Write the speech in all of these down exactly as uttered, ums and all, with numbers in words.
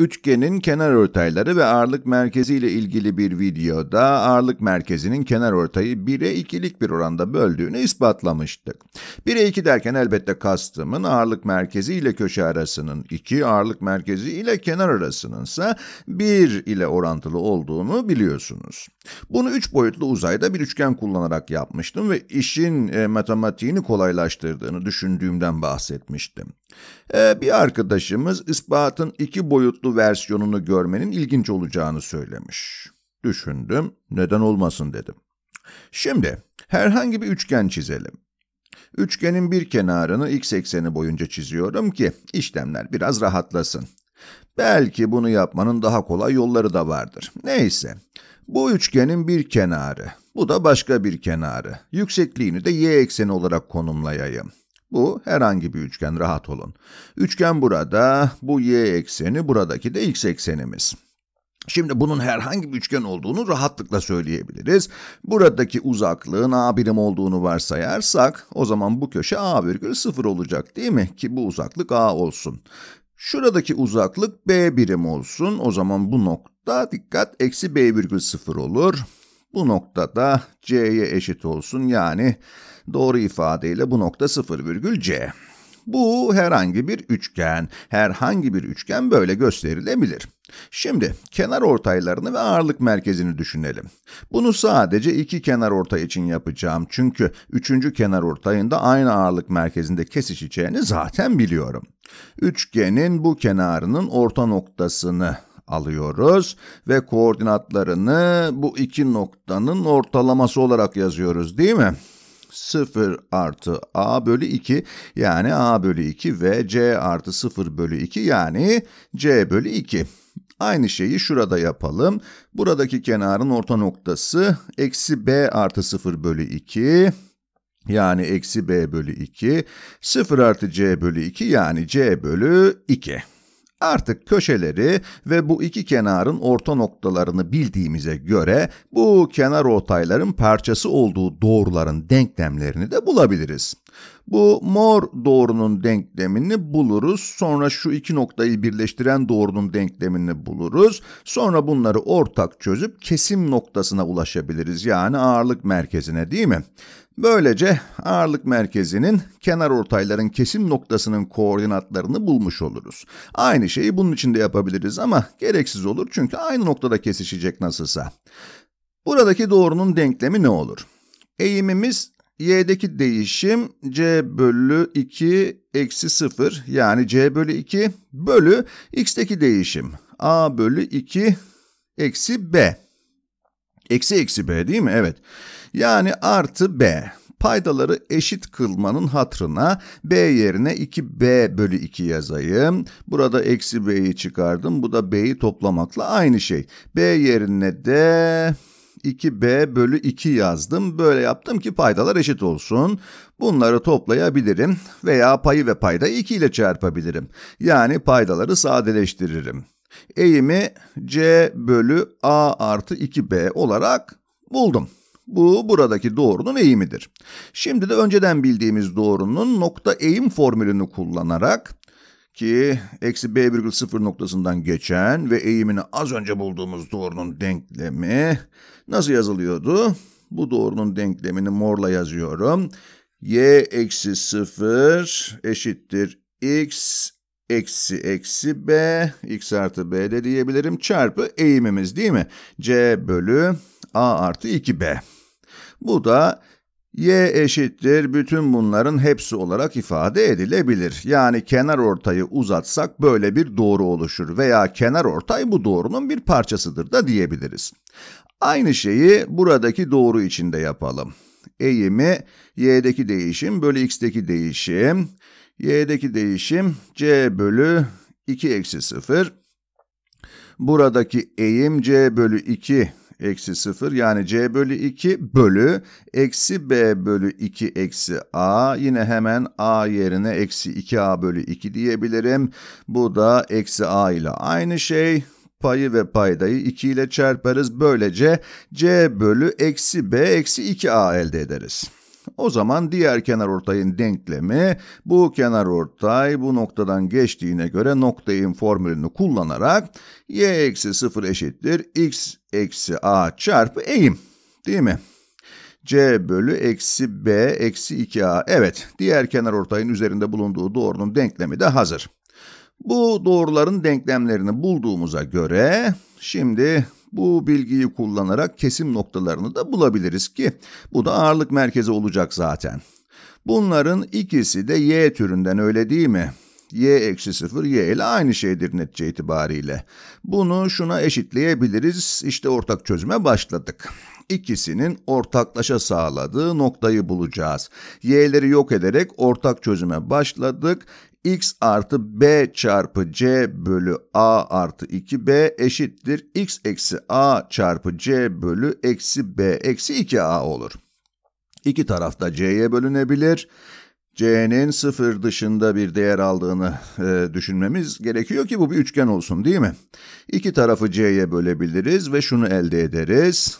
Üçgenin kenarortayları ve ağırlık merkezi ile ilgili bir videoda ağırlık merkezinin kenarortayı bire ikilik bir oranda böldüğünü ispatlamıştık. bire iki derken elbette kastımın ağırlık merkezi ile köşe arasının iki, ağırlık merkezi ile kenar arasının ise bir ile orantılı olduğunu biliyorsunuz. Bunu üç boyutlu uzayda bir üçgen kullanarak yapmıştım ve işin e, matematiğini kolaylaştırdığını düşündüğümden bahsetmiştim. E, bir arkadaşımız ispatın iki boyutlu versiyonunu görmenin ilginç olacağını söylemiş. Düşündüm, neden olmasın dedim. Şimdi herhangi bir üçgen çizelim. Üçgenin bir kenarını x ekseni boyunca çiziyorum ki işlemler biraz rahatlasın. Belki bunu yapmanın daha kolay yolları da vardır. Neyse, bu üçgenin bir kenarı, bu da başka bir kenarı. Yüksekliğini de y ekseni olarak konumlayayım. Bu herhangi bir üçgen, rahat olun. Üçgen burada, bu y ekseni, buradaki de x eksenimiz. Şimdi bunun herhangi bir üçgen olduğunu rahatlıkla söyleyebiliriz. Buradaki uzaklığın a birim olduğunu varsayarsak, o zaman bu köşe a virgül sıfır olacak değil mi? Ki bu uzaklık a olsun. Şuradaki uzaklık b birim olsun. O zaman bu nokta, dikkat, eksi b virgül sıfır olur. Bu noktada c'ye eşit olsun, yani doğru ifadeyle bu nokta sıfır virgül c. Bu herhangi bir üçgen. Herhangi bir üçgen böyle gösterilebilir. Şimdi kenar ortaylarını ve ağırlık merkezini düşünelim. Bunu sadece iki kenar ortay için yapacağım. Çünkü üçüncü kenar ortayında aynı ağırlık merkezinde kesişeceğini zaten biliyorum. Üçgenin bu kenarının orta noktasını alıyoruz ve koordinatlarını bu iki noktanın ortalaması olarak yazıyoruz değil mi? sıfır artı a bölü iki, yani a bölü iki ve c artı sıfır bölü iki, yani c bölü iki. Aynı şeyi şurada yapalım. Buradaki kenarın orta noktası eksi b artı sıfır bölü iki, yani eksi b bölü iki, sıfır artı c bölü iki, yani c bölü iki. Artık köşeleri ve bu iki kenarın orta noktalarını bildiğimize göre bu kenar ortayların parçası olduğu doğruların denklemlerini de bulabiliriz. Bu mor doğrunun denklemini buluruz, sonra şu iki noktayı birleştiren doğrunun denklemini buluruz, sonra bunları ortak çözüp kesim noktasına ulaşabiliriz, yani ağırlık merkezine değil mi? Böylece ağırlık merkezinin kenarortayların kesim noktasının koordinatlarını bulmuş oluruz. Aynı şeyi bunun için de yapabiliriz ama gereksiz olur çünkü aynı noktada kesişecek nasılsa. Buradaki doğrunun denklemi ne olur? Eğimimiz y'deki değişim c bölü iki eksi sıfır, yani c bölü iki bölü x'teki değişim a bölü iki eksi b. Eksi eksi b değil mi? Evet. Yani artı b. Paydaları eşit kılmanın hatırına b yerine iki b bölü iki yazayım. Burada eksi b'yi çıkardım. Bu da b'yi toplamakla aynı şey. b yerine de iki b bölü iki yazdım. Böyle yaptım ki paydalar eşit olsun. Bunları toplayabilirim veya payı ve paydayı iki ile çarpabilirim. Yani paydaları sadeleştiririm. Eğimi c bölü a artı iki b olarak buldum. Bu buradaki doğrunun eğimidir. Şimdi de önceden bildiğimiz doğrunun nokta eğim formülünü kullanarak, ki eksi b virgül sıfır noktasından geçen ve eğimini az önce bulduğumuz doğrunun denklemi nasıl yazılıyordu? Bu doğrunun denklemini morla yazıyorum. Y eksi sıfır eşittir x eksi eksi b, x artı b de diyebilirim, çarpı eğimimiz değil mi? c bölü a artı iki b. Bu da y eşittir bütün bunların hepsi olarak ifade edilebilir. Yani kenar ortayı uzatsak böyle bir doğru oluşur veya kenar ortay bu doğrunun bir parçasıdır da diyebiliriz. Aynı şeyi buradaki doğru için de yapalım. Eğimi y'deki değişim bölü x'teki değişim. Y'deki değişim c bölü iki eksi sıfır. Buradaki eğim c bölü iki eksi sıfır, yani c bölü iki bölü eksi b bölü iki eksi a. Yine hemen a yerine eksi iki a bölü iki diyebilirim. Bu da eksi a ile aynı şey. Payı ve paydayı iki ile çarparız. Böylece c bölü eksi b eksi iki a elde ederiz. O zaman diğer kenarortayın denklemi bu kenarortay bu noktadan geçtiğine göre noktayın formülünü kullanarak y eksi sıfır eşittir x eksi a çarpı eğim, değil mi? C bölü eksi b eksi iki a. Evet, diğer kenarortayın üzerinde bulunduğu doğrunun denklemi de hazır. Bu doğruların denklemlerini bulduğumuza göre şimdi bu bilgiyi kullanarak kesim noktalarını da bulabiliriz ki bu da ağırlık merkezi olacak zaten. Bunların ikisi de y türünden, öyle değil mi? Y eksi sıfır y ile aynı şeydir netice itibariyle. Bunu şuna eşitleyebiliriz. İşte ortak çözüme başladık. İkisinin ortaklaşa sağladığı noktayı bulacağız. Y'leri yok ederek ortak çözüme başladık. X artı b çarpı c bölü a artı iki b eşittir x eksi a çarpı c bölü eksi b eksi iki a olur. İki tarafta c'ye bölünebilir. C'nin sıfır dışında bir değer aldığını e, düşünmemiz gerekiyor ki bu bir üçgen olsun, değil mi? İki tarafı c'ye bölebiliriz ve şunu elde ederiz.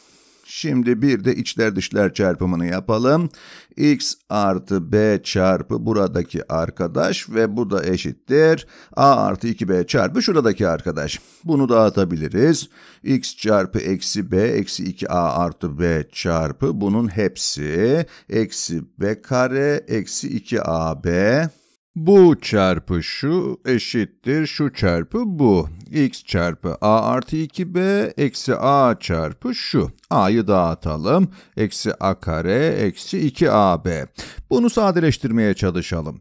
Şimdi bir de içler dışlar çarpımını yapalım. X artı b çarpı buradaki arkadaş ve bu da eşittir a artı iki b çarpı şuradaki arkadaş. Bunu dağıtabiliriz. X çarpı eksi b eksi iki a artı b çarpı bunun hepsi eksi b kare eksi iki a b. Bu çarpı şu eşittir şu çarpı bu. X çarpı a artı iki b eksi a çarpı şu. A'yı dağıtalım. Eksi a kare eksi iki a b. Bunu sadeleştirmeye çalışalım.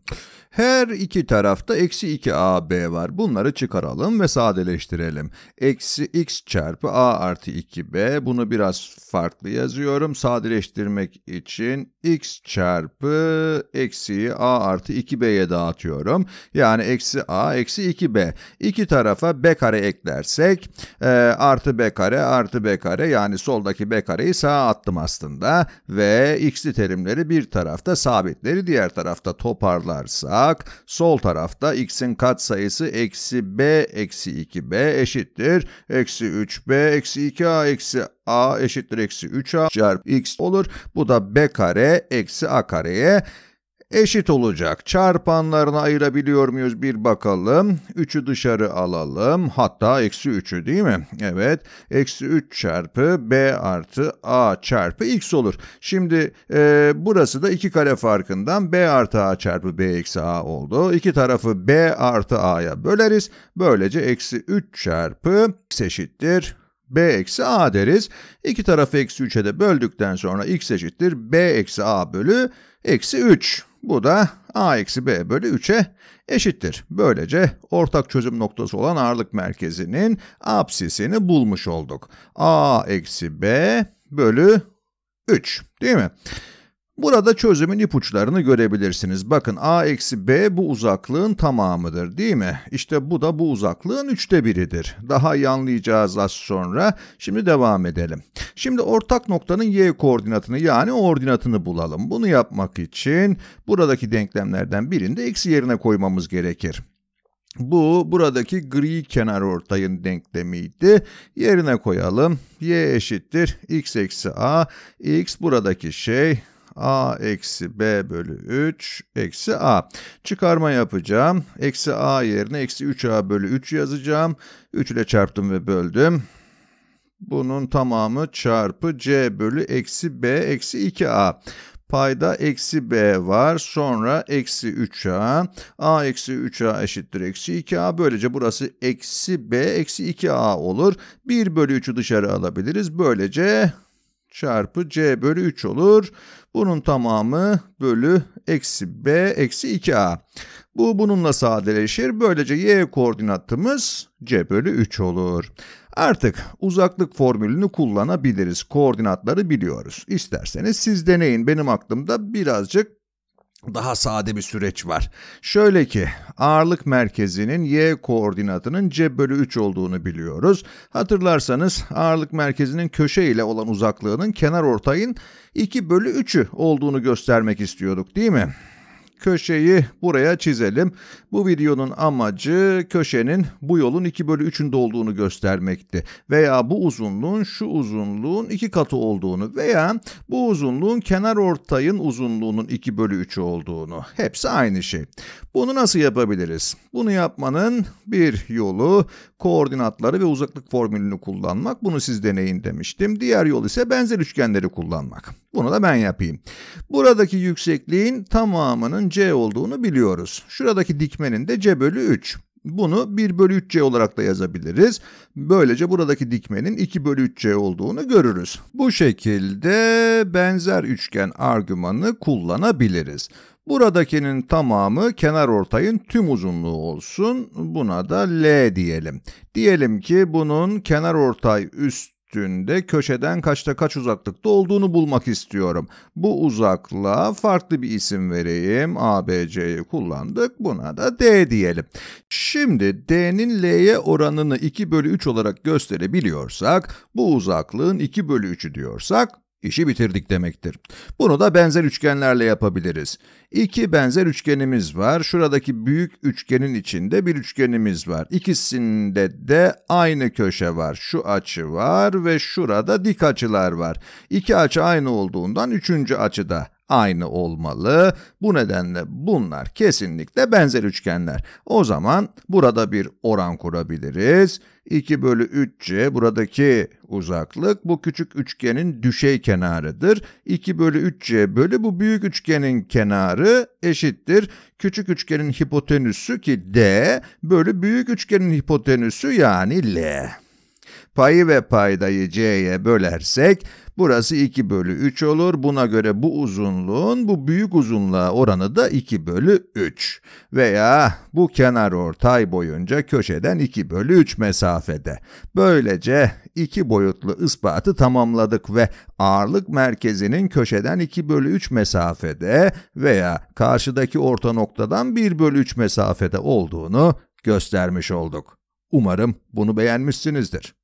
Her iki tarafta eksi iki a b var. Bunları çıkaralım ve sadeleştirelim. Eksi x çarpı a artı iki b. Bunu biraz farklı yazıyorum. Sadeleştirmek için x çarpı eksi a artı iki b'ye dağıtıyorum. Yani eksi a eksi iki b. İki tarafa b kare eklersek e, artı b kare artı b kare, yani soldaki b kareyi sağa attım aslında ve x'li terimleri bir tarafta, sabitleri diğer tarafta toparlarsak sol tarafta x'in katsayısı eksi b eksi iki b eşittir eksi üç b eksi iki a eksi a eşittir eksi üç a çarpı x olur. Bu da b kare eksi a kareye eşit olacak. Çarpanlarını ayırabiliyor muyuz bir bakalım. üçü dışarı alalım. Hatta eksi üçü, değil mi? Evet. Eksi üç çarpı b artı a çarpı x olur. Şimdi e, burası da iki kare farkından b artı a çarpı b eksi a oldu. İki tarafı b artı a'ya böleriz. Böylece eksi üç çarpı x eşittir b eksi a deriz. İki tarafı eksi üçe de böldükten sonra x eşittir b eksi a bölü eksi üç. Bu da a eksi b bölü üçe eşittir. Böylece ortak çözüm noktası olan ağırlık merkezinin apsisini bulmuş olduk. a eksi b bölü üç, değil mi? Burada çözümün ipuçlarını görebilirsiniz. Bakın a eksi b bu uzaklığın tamamıdır, değil mi? İşte bu da bu uzaklığın üçte biridir. Daha iyi anlayacağız az sonra. Şimdi devam edelim. Şimdi ortak noktanın y koordinatını, yani ordinatını bulalım. Bunu yapmak için buradaki denklemlerden birini de eksi yerine koymamız gerekir. Bu buradaki gri kenarortayın denklemiydi. Yerine koyalım. Y eşittir x eksi a. X buradaki şey a eksi b bölü üç eksi a. Çıkarma yapacağım. Eksi a yerine eksi üç a bölü üç yazacağım. üç ile çarptım ve böldüm. Bunun tamamı çarpı c bölü eksi b eksi iki a. Payda eksi b var. Sonra eksi üç a. a eksi üç a eşittir eksi iki a. Böylece burası eksi b eksi iki a olur. bir bölü üçü dışarı alabiliriz. Böylece çarpı c bölü üç olur. Bunun tamamı bölü eksi b eksi iki a. Bu bununla sadeleşir. Böylece y koordinatımız c bölü üç olur. Artık uzaklık formülünü kullanabiliriz. Koordinatları biliyoruz. İsterseniz siz deneyin. Benim aklımda birazcık daha sade bir süreç var. Şöyle ki ağırlık merkezinin y koordinatının c bölü üç olduğunu biliyoruz. Hatırlarsanız ağırlık merkezinin köşe ile olan uzaklığının kenarortayın iki bölü üçü olduğunu göstermek istiyorduk, değil mi? köşeyi buraya çizelim. Bu videonun amacı köşenin bu yolun iki bölü üçünde olduğunu göstermekti. Veya bu uzunluğun şu uzunluğun iki katı olduğunu veya bu uzunluğun kenarortayın uzunluğunun iki bölü üçü olduğunu. Hepsi aynı şey. Bunu nasıl yapabiliriz? Bunu yapmanın bir yolu koordinatları ve uzaklık formülünü kullanmak. Bunu siz deneyin demiştim. Diğer yol ise benzer üçgenleri kullanmak. Bunu da ben yapayım. Buradaki yüksekliğin tamamının c olduğunu biliyoruz. Şuradaki dikmenin de c bölü üç. Bunu bir bölü üç c olarak da yazabiliriz. Böylece buradaki dikmenin iki bölü üç c olduğunu görürüz. Bu şekilde benzer üçgen argümanını kullanabiliriz. Buradakinin tamamı kenarortayın tüm uzunluğu olsun. Buna da L diyelim. Diyelim ki bunun kenarortay üstü üstünde köşeden kaçta kaç uzaklıkta olduğunu bulmak istiyorum. Bu uzaklığa farklı bir isim vereyim. A B C'yi kullandık. Buna da D diyelim. Şimdi D'nin L'ye oranını iki bölü üç olarak gösterebiliyorsak, bu uzaklığın iki bölü üçü diyorsak, İşi bitirdik demektir. Bunu da benzer üçgenlerle yapabiliriz. İki benzer üçgenimiz var. Şuradaki büyük üçgenin içinde bir üçgenimiz var. İkisinde de aynı köşe var. Şu açı var ve şurada dik açılar var. İki açı aynı olduğundan üçüncü açı da aynı olmalı. Bu nedenle bunlar kesinlikle benzer üçgenler. O zaman burada bir oran kurabiliriz. iki bölü üç c buradaki uzaklık bu küçük üçgenin düşey kenarıdır. iki bölü üç c bölü bu büyük üçgenin kenarı eşittir. Küçük üçgenin hipotenüsü ki d bölü büyük üçgenin hipotenüsü yani l. Payı ve paydayı c'ye bölersek burası iki bölü üç olur. Buna göre bu uzunluğun bu büyük uzunluğa oranı da iki bölü üç. Veya bu kenarortay boyunca köşeden iki bölü üç mesafede. Böylece iki boyutlu ispatı tamamladık ve ağırlık merkezinin köşeden iki bölü üç mesafede veya karşıdaki orta noktadan bir bölü üç mesafede olduğunu göstermiş olduk. Umarım bunu beğenmişsinizdir.